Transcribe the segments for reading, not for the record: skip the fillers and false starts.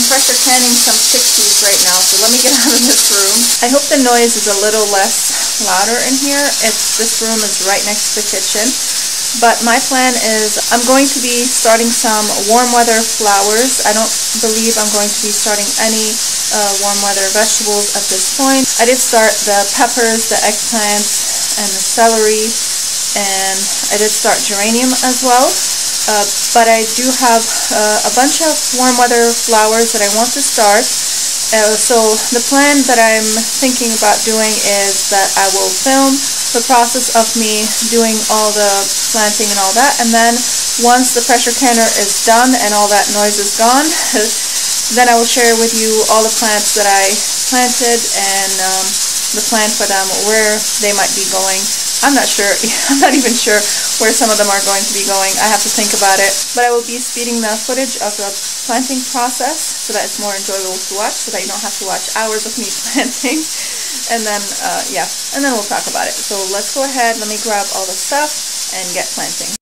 I'm pressure canning some 60s right now, so let me get out of this room. I hope the noise is a little less louder in here. This room is right next to the kitchen. But my plan is I'm going to be starting some warm weather flowers. I don't believe I'm going to be starting any warm weather vegetables at this point. I did start the peppers, the eggplants, and the celery, and I did start geranium as well. But I do have a bunch of warm weather flowers that I want to start. So the plan that I'm thinking about doing is that I will film the process of me doing all the planting and all that, and then once the pressure canner is done and all that noise is gone, then I will share with you all the plants that I planted and the plan for them, where they might be going. I'm not sure, I'm not even sure where some of them are going to be going. I have to think about it, but I will be speeding the footage of the planting process so that it's more enjoyable to watch, so that you don't have to watch hours of me planting. And then, yeah, and then we'll talk about it. So let's go ahead, let me grab all the stuff and get planting.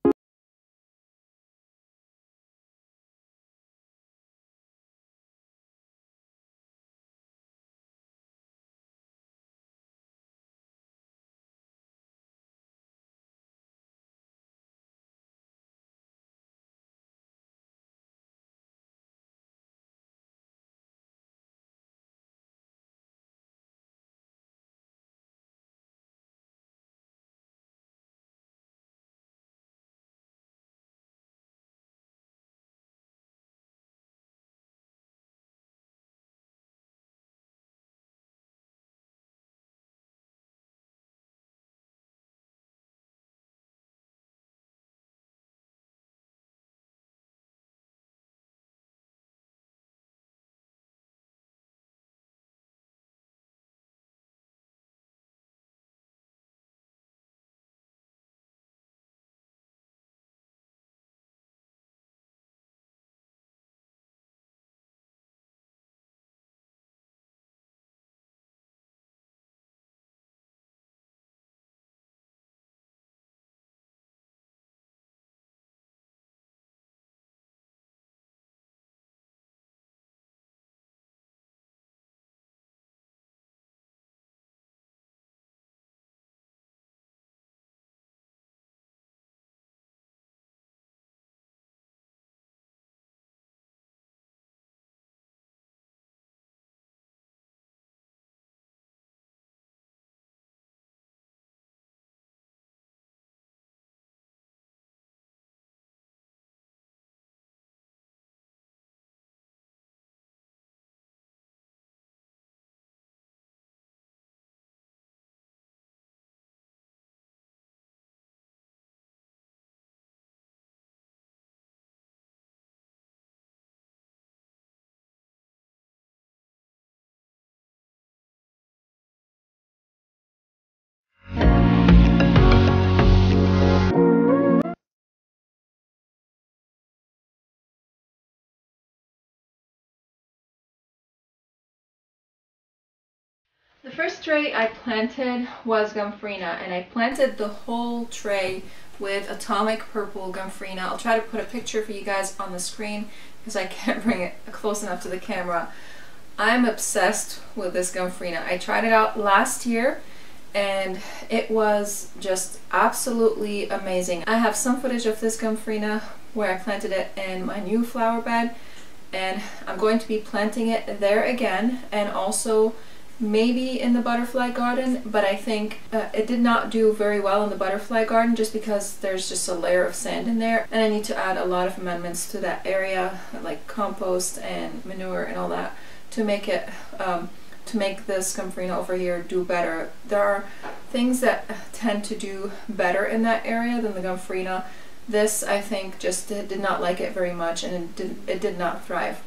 The first tray I planted was Gomphrena, and I planted the whole tray with atomic purple Gomphrena. I'll try to put a picture for you guys on the screen because I can't bring it close enough to the camera. I'm obsessed with this Gomphrena. I tried it out last year and it was just absolutely amazing. I have some footage of this Gomphrena where I planted it in my new flower bed, and I'm going to be planting it there again, and also maybe in the butterfly garden, but I think it did not do very well in the butterfly garden just because there's just a layer of sand in there, and I need to add a lot of amendments to that area, like compost and manure and all that, to make it to make this Gomphrena over here do better. There are things that tend to do better in that area than the Gomphrena. This, I think, just did not like it very much, and it did not thrive.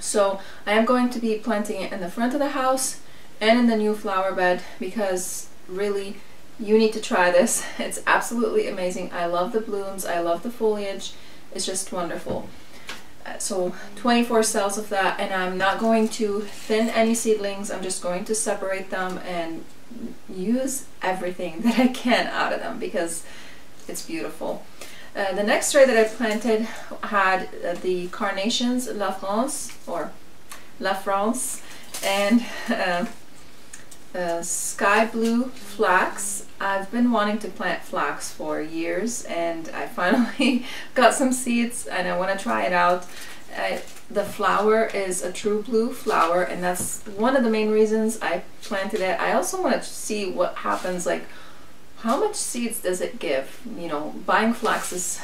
So I am going to be planting it in the front of the house and in the new flower bed, because really you need to try this. It's absolutely amazing. I love the blooms, I love the foliage, it's just wonderful. So 24 cells of that, and I'm not going to thin any seedlings. I'm just going to separate them and use everything that I can out of them because it's beautiful. The next tray that I planted had the carnations La France and sky blue flax. I've been wanting to plant flax for years, and I finally got some seeds and I want to try it out. The flower is a true blue flower, and that's one of the main reasons I planted it. I also want to see what happens, like how much seeds does it give? You know, buying flax is,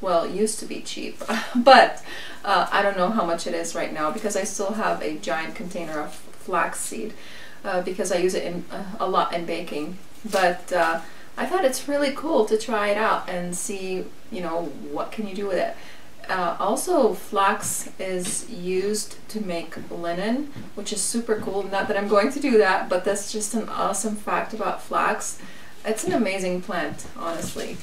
well, it used to be cheap, but I don't know how much it is right now because I still have a giant container of flax seed because I use it in, a lot in baking. But I thought it's really cool to try it out and see, you know, what can you do with it. Also, flax is used to make linen, which is super cool. Not that I'm going to do that, but that's just an awesome fact about flax. It's an amazing plant, honestly.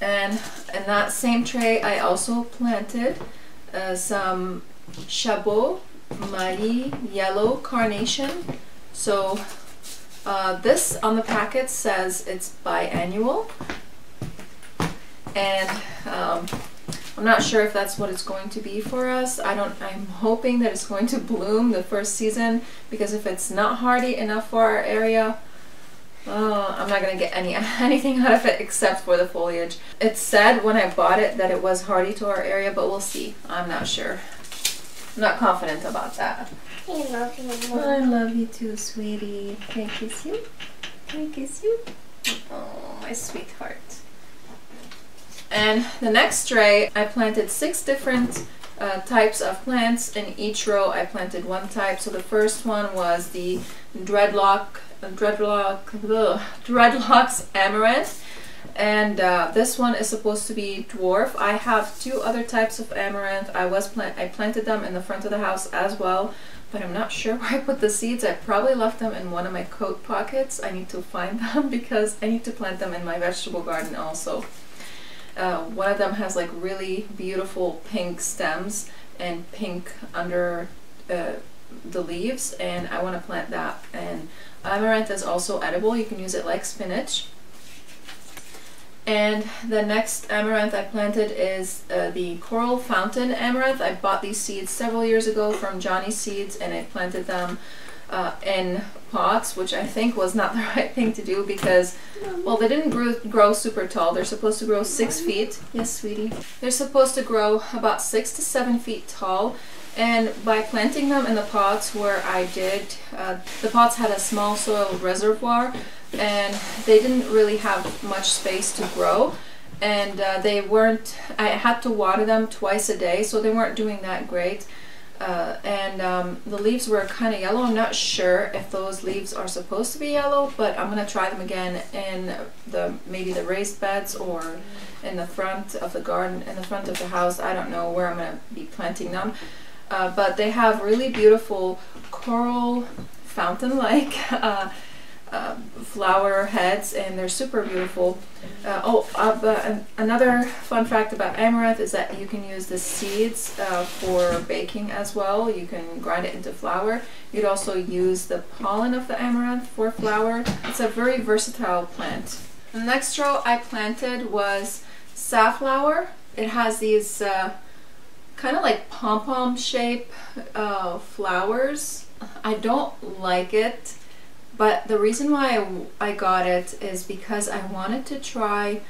And in that same tray, I also planted some Chabot Marie yellow carnation. So this on the packet says it's biannual. And I'm not sure if that's what it's going to be for us. I'm hoping that it's going to bloom the first season, because if it's not hardy enough for our area, I'm not gonna get anything out of it except for the foliage. It said when I bought it that it was hardy to our area, but we'll see. I'm not sure. I'm not confident about that. I love you. I love you too, sweetie. Can I kiss you? Can I kiss you? Oh, my sweetheart. And the next tray, I planted 6 different types of plants. In each row, I planted one type. So the first one was the dreadlock amaranth, and this one is supposed to be dwarf. I have 2 other types of amaranth. I planted them in the front of the house as well, but I'm not sure where I put the seeds. I probably left them in one of my coat pockets. I need to find them because I need to plant them in my vegetable garden also. One of them has like really beautiful pink stems and pink under the leaves, and I want to plant that. And amaranth is also edible. You can use it like spinach. And the next amaranth I planted is the coral fountain amaranth. I bought these seeds several years ago from Johnny Seeds, and I planted them in pots, which I think was not the right thing to do because, well, they didn't grow super tall. They're supposed to grow 6 feet. Yes, sweetie. They're supposed to grow about 6 to 7 feet tall. And by planting them in the pots where I did, the pots had a small soil reservoir and they didn't really have much space to grow, and I had to water them twice a day, so they weren't doing that great. The leaves were kind of yellow. I'm not sure if those leaves are supposed to be yellow, but I'm gonna try them again in maybe the raised beds or in the front of the garden, in the front of the house. I don't know where I'm gonna be planting them. But they have really beautiful coral fountain-like flower heads, and they're super beautiful. Another fun fact about amaranth is that you can use the seeds for baking as well. You can grind it into flour. You'd also use the pollen of the amaranth for flour. It's a very versatile plant. The next row I planted was safflower. It has these kind of like pom-pom shape flowers. I don't like it, but the reason why I got it is because I wanted to try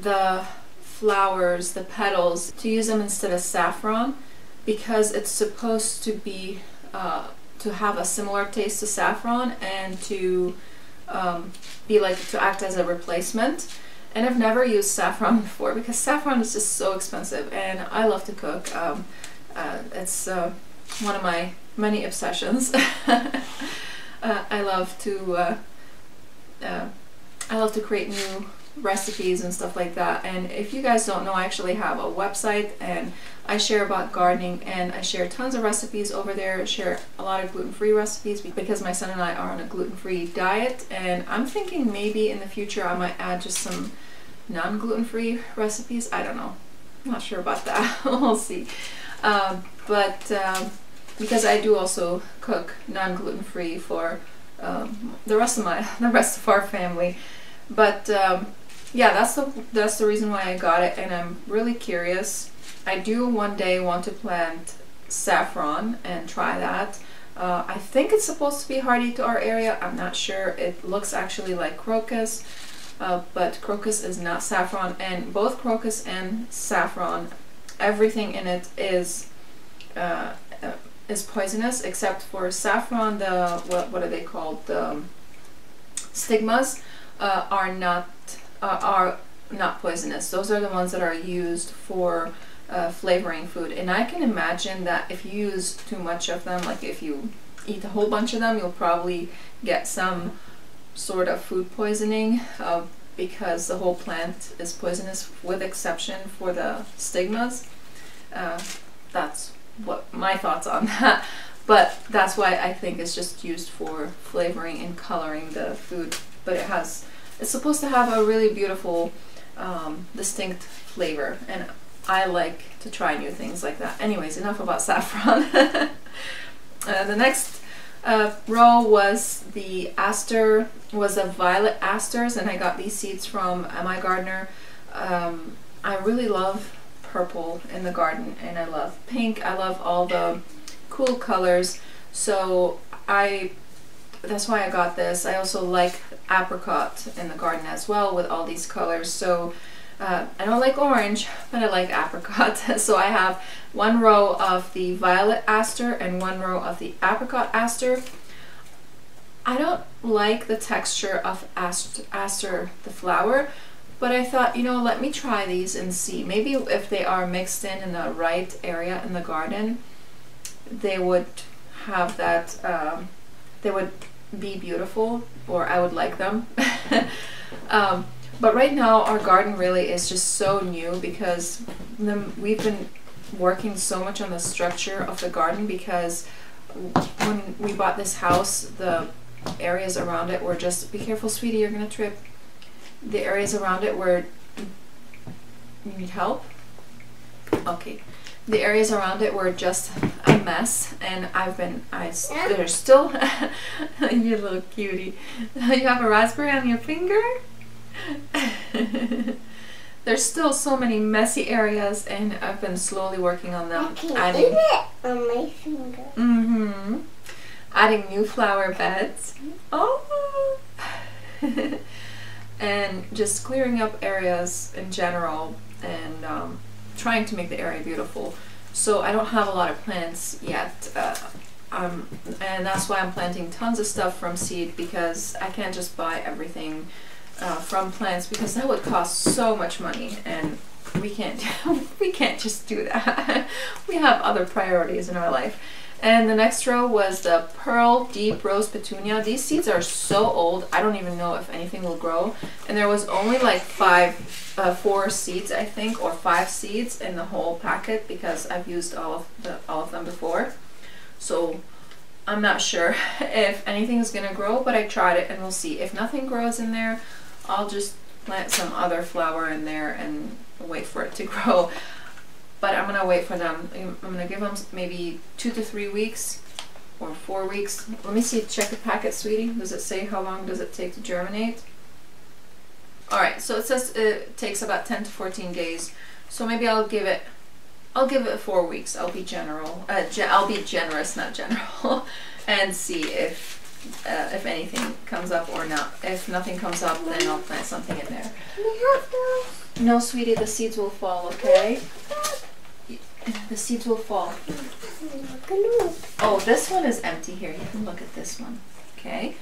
the flowers, the petals, to use them instead of saffron, because it's supposed to be to have a similar taste to saffron and to be like to act as a replacement. And I've never used saffron before because saffron is just so expensive, and I love to cook. It's one of my many obsessions. I love to create new recipes and stuff like that. And if you guys don't know, I actually have a website, and I share about gardening, and I share tons of recipes over there. I share a lot of gluten-free recipes because my son and I are on a gluten-free diet, and I'm thinking maybe in the future I might add just some non-gluten-free recipes. I don't know. I'm not sure about that. We'll see. Because I do also cook non-gluten-free for the rest of our family. But yeah, that's the reason why I got it, and I'm really curious. I do one day want to plant saffron and try that. I think it's supposed to be hardy to our area. I'm not sure. It looks actually like crocus, but crocus is not saffron, and both crocus and saffron, everything in it is poisonous, except for saffron. The what are they called? The stigmas are not poisonous. Those are the ones that are used for flavoring food, and I can imagine that if you use too much of them, like if you eat a whole bunch of them, you'll probably get some sort of food poisoning, because the whole plant is poisonous with exception for the stigmas. That's what my thoughts on that, but that's why I think it's just used for flavoring and coloring the food, but it's supposed to have a really beautiful distinct flavor, and I like to try new things like that. Anyways, enough about saffron. The next row was the aster, was the violet asters, and I got these seeds from my gardener. I really love purple in the garden, and I love pink. I love all the cool colors, so that's why I got this. I also like apricot in the garden as well with all these colors, so I don't like orange, but I like apricot. So I have one row of the violet aster and one row of the apricot aster. I don't like the texture of aster, the flower, but I thought, you know, let me try these and see. Maybe if they are mixed in the right area in the garden, they would have that, they would be beautiful, or I would like them. But right now our garden really is just so new, because we've been working so much on the structure of the garden, because when we bought this house, the areas around it were just, be careful sweetie, you're gonna trip. The areas around it were, you need help? Okay. The areas around it were just a mess, and there's still, you little cutie. You have a raspberry on your finger? There's still so many messy areas, and I've been slowly working on them. Adding, eat it on my finger. Mm-hmm. Adding new flower beds. Oh. And just clearing up areas in general, and trying to make the area beautiful. So I don't have a lot of plants yet, and that's why I'm planting tons of stuff from seed, because I can't just buy everything from plants, because that would cost so much money, and we can't just do that. We have other priorities in our life. And the next row was the pearl deep rose petunia. These seeds are so old, I don't even know if anything will grow, and there was only like four seeds, I think, or five seeds in the whole packet, because I've used all of them before, so I'm not sure if anything is gonna grow, but I tried it, and we'll see. If nothing grows in there, I'll just plant some other flower in there and wait for it to grow. But I'm gonna wait for them. I'm gonna give them maybe 2 to 3 weeks or 4 weeks. Let me see, check the packet, sweetie. Does it say how long does it take to germinate? All right, so it says it takes about 10 to 14 days. So maybe I'll give it 4 weeks. I'll be generous, not general, and see if anything comes up or not. If nothing comes up, then I'll plant something in there. No, sweetie, the seeds will fall. Okay, the seeds will fall. Oh, this one is empty here. You can look at this one. Okay,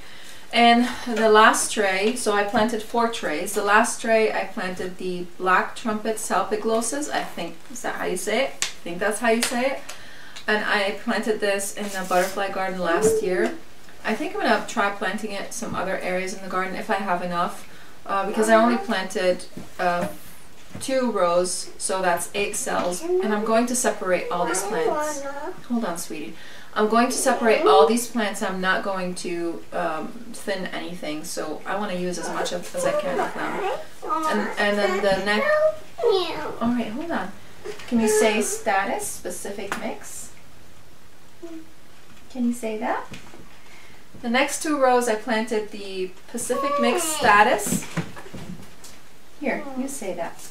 and the last tray. So I planted 4 trays. The last tray I planted the black trumpet salpiglossis. I think, is that how you say it? I think that's how you say it. And I planted this in the butterfly garden last year. I think I'm gonna try planting it some other areas in the garden if I have enough, because I only planted 2 rows, so that's 8 cells, and I'm going to separate all these plants. Hold on, sweetie. I'm going to separate all these plants. I'm not going to thin anything, so I want to use as much as I can of them. And then the next... All right, hold on. Can you say status, Pacific Mix? Can you say that? The next 2 rows I planted the Pacific Mix Status. Here, you say that.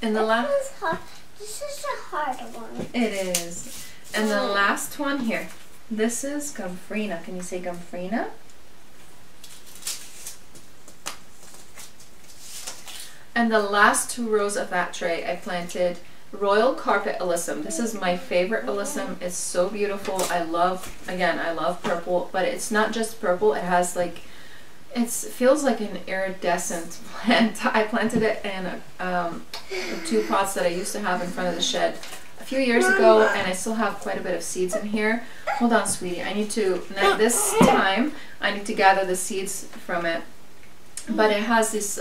And the last this is a hard one. It is. And the last one here. This is Gomphrena. Can you say Gomphrena? And the last two rows of that tray I planted Royal Carpet Alyssum. This is my favorite alyssum. It's so beautiful. I love, again, I love purple, but it's not just purple. It has like, it feels like an iridescent plant. I planted it in two pots that I used to have in front of the shed a few years ago, and I still have quite a bit of seeds in here. Hold on, sweetie. I need to, this time, I need to gather the seeds from it. But it has this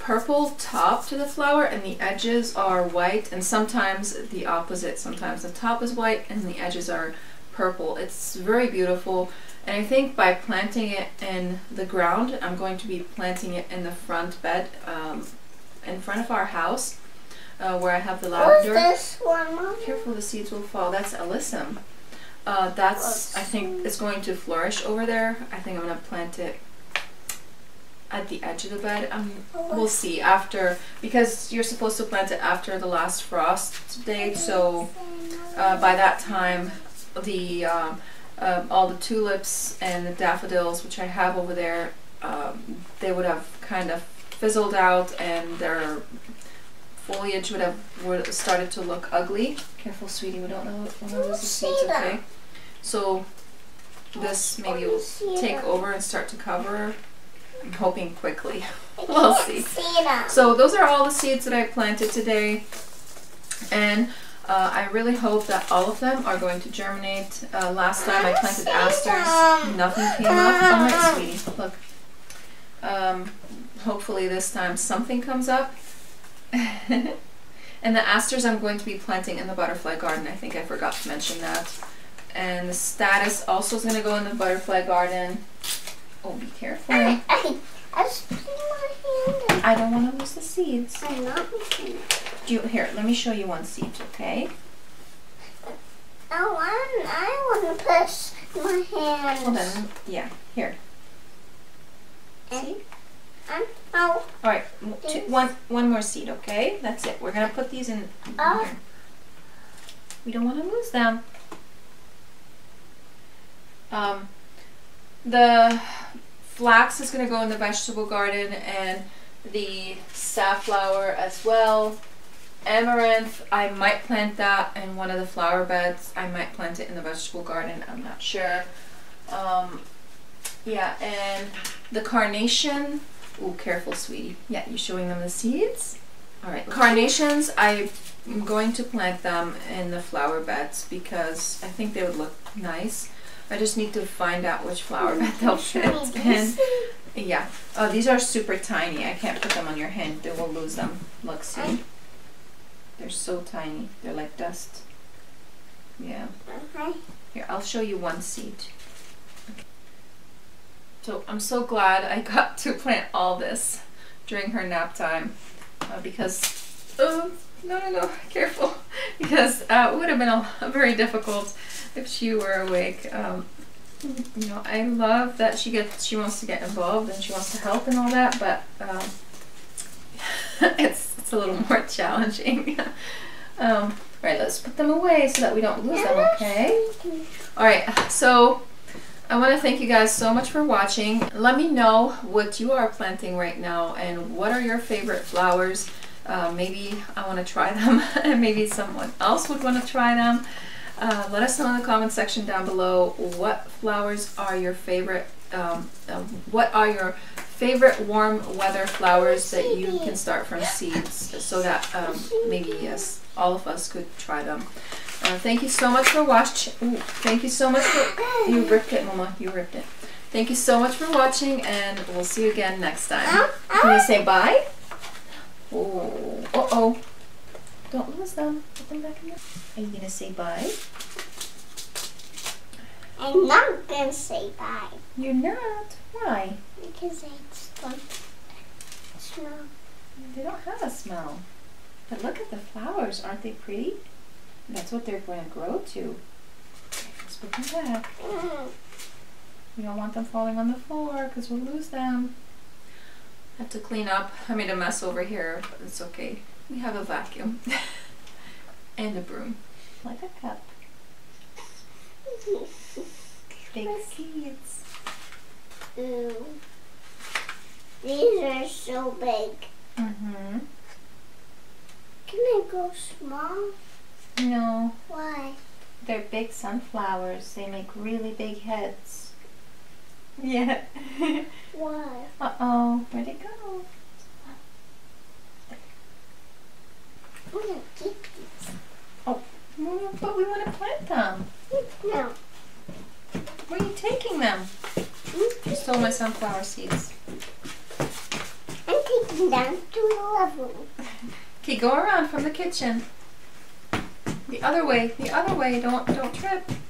purple top to the flower, and the edges are white, and sometimes the opposite. Sometimes the top is white and the edges are purple. It's very beautiful. And I think by planting it in the ground, I'm going to be planting it in the front bed, in front of our house, where I have the lavender. What's this one, Mom? Careful, the seeds will fall. That's alyssum. I think it's going to flourish over there. I think I'm going to plant it at the edge of the bed. We'll see after, because you're supposed to plant it after the last frost date, so by that time the all the tulips and the daffodils, which I have over there, they would have kind of fizzled out and their foliage would have started to look ugly. Careful, sweetie, we don't know when this seeds, okay? So this maybe will take over and start to cover. I'm hoping quickly. We'll see. So those are all the seeds that I planted today, and I really hope that all of them are going to germinate. Last time I planted asters, nothing came up. All right, sweetie, look. Hopefully this time something comes up. And the asters I'm going to be planting in the butterfly garden. I think I forgot to mention that. And the status also is going to go in the butterfly garden. Oh, be careful. I was putting my hand in. I don't want to lose the seeds. I'm not losing it. Here, let me show you one seed, okay? Oh, I want to push my hand. Hold on. Yeah, here. See? Oh. All right, one more seed, okay? That's it. We're going to put these in here. We don't want to lose them. The flax is going to go in the vegetable garden, and the safflower as well. Amaranth, I might plant that in one of the flower beds. I might plant it in the vegetable garden. I'm not sure. Yeah, and the carnation. Oh, careful, sweetie. Yeah, you showing them the seeds? All right. Carnations, I'm going to plant them in the flower beds because I think they would look nice. I just need to find out which flower bed they'll fit in. Yeah. Oh, these are super tiny. I can't put them on your hand. They will lose them. Look, see? They're so tiny. They're like dust. Yeah. Here, I'll show you one seed. So I'm so glad I got to plant all this during her nap time because, oh, no, careful, because it would have been very difficult if she were awake. You know, I love that she wants to get involved and she wants to help and all that, but it's a little more challenging. All right, let's put them away so that we don't lose them, okay? All right, so I want to thank you guys so much for watching. Let me know what you are planting right now and what are your favorite flowers. Maybe I want to try them, and maybe someone else would want to try them. Let us know in the comment section down below what flowers are your favorite. What are your favorite warm weather flowers that you can start from seeds, so that maybe all of us could try them. Thank you so much for watching. Thank you so much for you ripped it, Mama. You ripped it. Thank you so much for watching, and we'll see you again next time. Can you say bye? Oh, uh-oh. Don't lose them. Put them back in there. Are you going to say bye? I'm not going to say bye. You're not? Why? Because I don't smell. They don't have a smell. But look at the flowers. Aren't they pretty? That's what they're going to grow to. let's put them back. We don't want them falling on the floor because we'll lose them. I have to clean up. I made a mess over here, but it's okay. We have a vacuum and a broom. Like a cup. Big seeds. Ooh. These are so big. Mm-hmm. Can I go small? No. Why? They're big sunflowers. They make really big heads. Yeah. Why? Uh-oh. Where'd it go? I'm gonna keep these. Oh. But we want to plant them. No. Where are you taking them? You stole my sunflower seeds. I'm taking them to the level. Okay, go around from the kitchen. The other way. The other way. Don't trip.